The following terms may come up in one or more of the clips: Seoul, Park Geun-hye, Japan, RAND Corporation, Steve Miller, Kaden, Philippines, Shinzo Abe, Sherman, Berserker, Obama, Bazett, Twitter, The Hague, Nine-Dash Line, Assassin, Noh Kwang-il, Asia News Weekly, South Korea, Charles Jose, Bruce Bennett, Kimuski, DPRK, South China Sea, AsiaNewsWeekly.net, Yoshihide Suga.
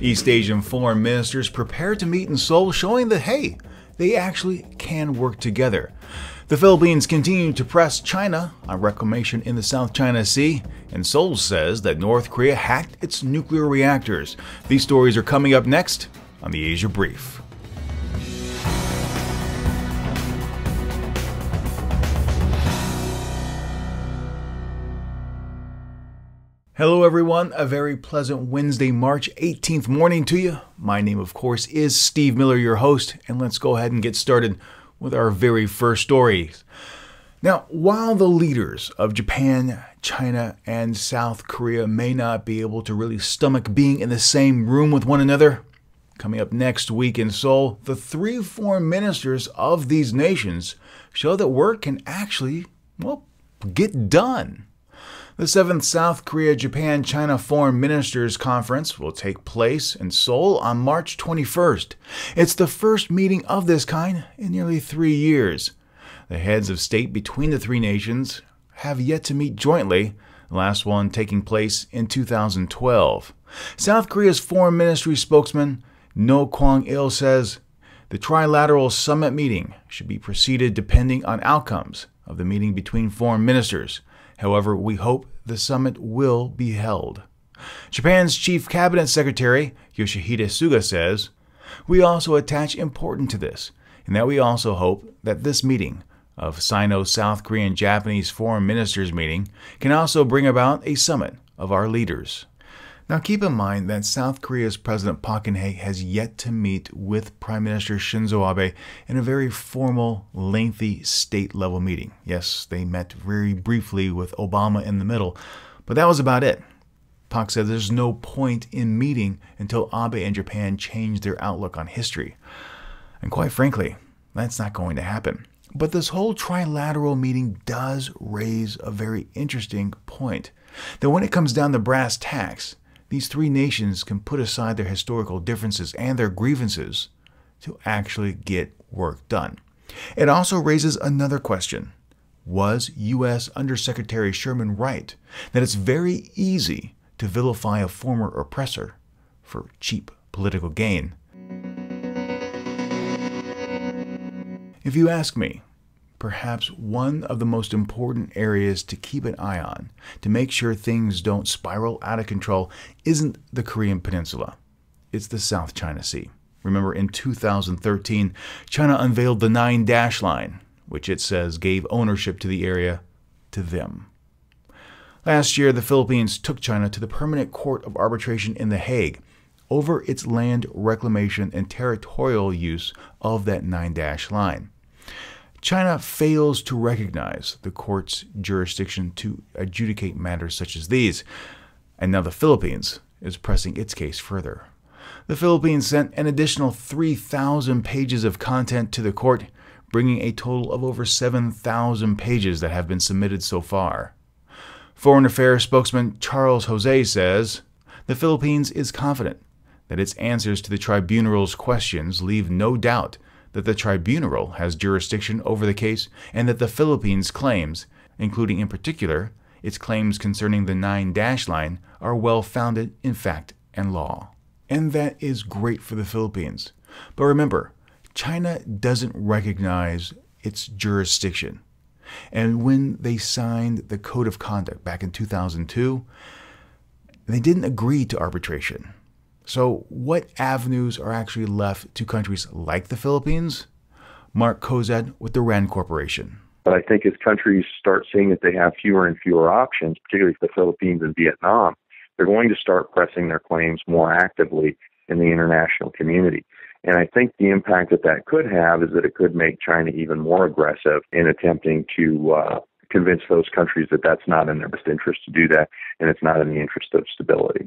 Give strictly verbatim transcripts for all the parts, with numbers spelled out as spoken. East Asian foreign ministers prepared to meet in Seoul, showing that, hey, they actually can work together. The Philippines continue to press China on reclamation in the South China Sea, and Seoul says that North Korea hacked its nuclear reactors. These stories are coming up next on the Asia Brief. Hello everyone, a very pleasant Wednesday, March eighteenth morning to you. My name, of course, is Steve Miller, your host, and let's go ahead and get started with our very first stories. Now, while the leaders of Japan, China, and South Korea may not be able to really stomach being in the same room with one another, coming up next week in Seoul, the three foreign ministers of these nations show that work can actually, well, get done. The seventh South Korea-Japan-China Foreign Ministers Conference will take place in Seoul on March twenty-first. It's the first meeting of this kind in nearly three years. The heads of state between the three nations have yet to meet jointly, the last one taking place in two thousand twelve. South Korea's Foreign Ministry spokesman Noh Kwang-il says the trilateral summit meeting should be proceeded depending on outcomes of the meeting between foreign ministers. However, we hope the summit will be held. Japan's Chief Cabinet Secretary Yoshihide Suga says, "We also attach importance to this, and that we also hope that this meeting of Sino-South Korean-Japanese foreign ministers meeting can also bring about a summit of our leaders." Now keep in mind that South Korea's President Park Geun-hye has yet to meet with Prime Minister Shinzo Abe in a very formal, lengthy state-level meeting. Yes, they met very briefly with Obama in the middle, but that was about it. Park said there's no point in meeting until Abe and Japan change their outlook on history. And quite frankly, that's not going to happen. But this whole trilateral meeting does raise a very interesting point, that when it comes down to brass tacks, these three nations can put aside their historical differences and their grievances to actually get work done. It also raises another question. Was U S Undersecretary Sherman right that it's very easy to vilify a former oppressor for cheap political gain? If you ask me, perhaps one of the most important areas to keep an eye on to make sure things don't spiral out of control isn't the Korean Peninsula. It's the South China Sea. Remember, in two thousand thirteen, China unveiled the Nine-Dash Line, which it says gave ownership to the area to them. Last year, the Philippines took China to the Permanent Court of Arbitration in The Hague over its land reclamation and territorial use of that Nine-Dash Line. China fails to recognize the court's jurisdiction to adjudicate matters such as these, and now the Philippines is pressing its case further. The Philippines sent an additional three thousand pages of content to the court, bringing a total of over seven thousand pages that have been submitted so far. Foreign Affairs spokesman Charles Jose says the Philippines is confident that its answers to the tribunal's questions leave no doubt that the tribunal has jurisdiction over the case and that the Philippines' claims, including in particular its claims concerning the Nine-Dash Line, are well-founded in fact and law. And that is great for the Philippines. But remember, China doesn't recognize its jurisdiction. And when they signed the Code of Conduct back in two thousand two, they didn't agree to arbitration. So what avenues are actually left to countries like the Philippines? Mark Kozad with the RAND Corporation. But I think as countries start seeing that they have fewer and fewer options, particularly the Philippines and Vietnam, they're going to start pressing their claims more actively in the international community. And I think the impact that that could have is that it could make China even more aggressive in attempting to uh, convince those countries that that's not in their best interest to do that, and it's not in the interest of stability.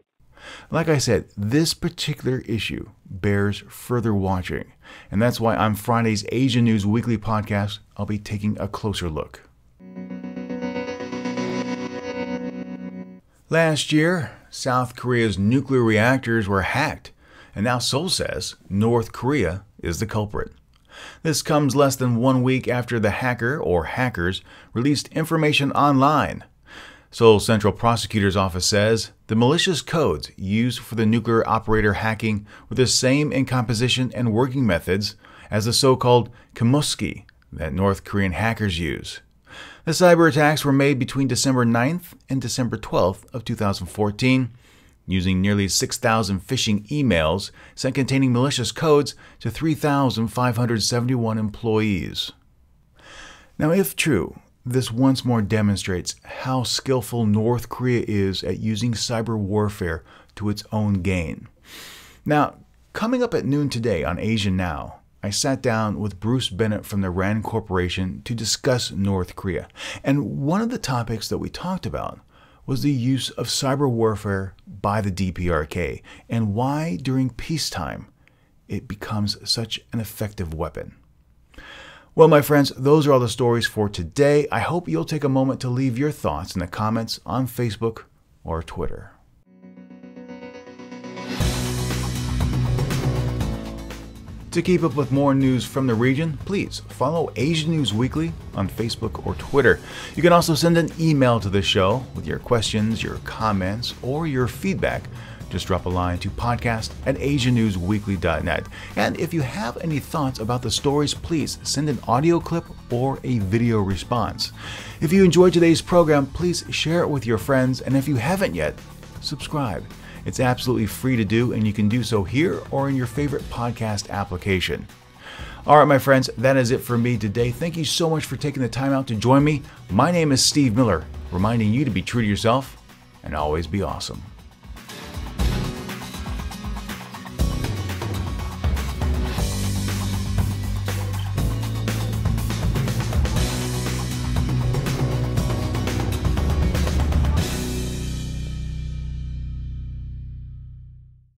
Like I said, this particular issue bears further watching, and that's why on Friday's Asia News Weekly podcast, I'll be taking a closer look. Last year, South Korea's nuclear reactors were hacked, and now Seoul says North Korea is the culprit. This comes less than one week after the hacker or hackers released information online. Seoul Central Prosecutor's Office says the malicious codes used for the nuclear operator hacking were the same in composition and working methods as the so-called Kimuski that North Korean hackers use. The cyber attacks were made between December ninth and December twelfth of two thousand fourteen, using nearly six thousand phishing emails sent containing malicious codes to three thousand five hundred seventy-one employees. Now, if true, this once more demonstrates how skillful North Korea is at using cyber warfare to its own gain. Now, coming up at noon today on Asia Now, I sat down with Bruce Bennett from the RAND Corporation to discuss North Korea. And one of the topics that we talked about was the use of cyber warfare by the D P R K and why, during peacetime, it becomes such an effective weapon. Well, my friends, those are all the stories for today. I hope you'll take a moment to leave your thoughts in the comments on Facebook or Twitter. To keep up with more news from the region, please follow Asia News Weekly on Facebook or Twitter. You can also send an email to the show with your questions, your comments, or your feedback. Just drop a line to podcast at asianewsweekly dot net. And if you have any thoughts about the stories, please send an audio clip or a video response. If you enjoyed today's program, please share it with your friends. And if you haven't yet, subscribe. It's absolutely free to do, and you can do so here or in your favorite podcast application. All right, my friends, that is it for me today. Thank you so much for taking the time out to join me. My name is Steve Miller, reminding you to be true to yourself and always be awesome.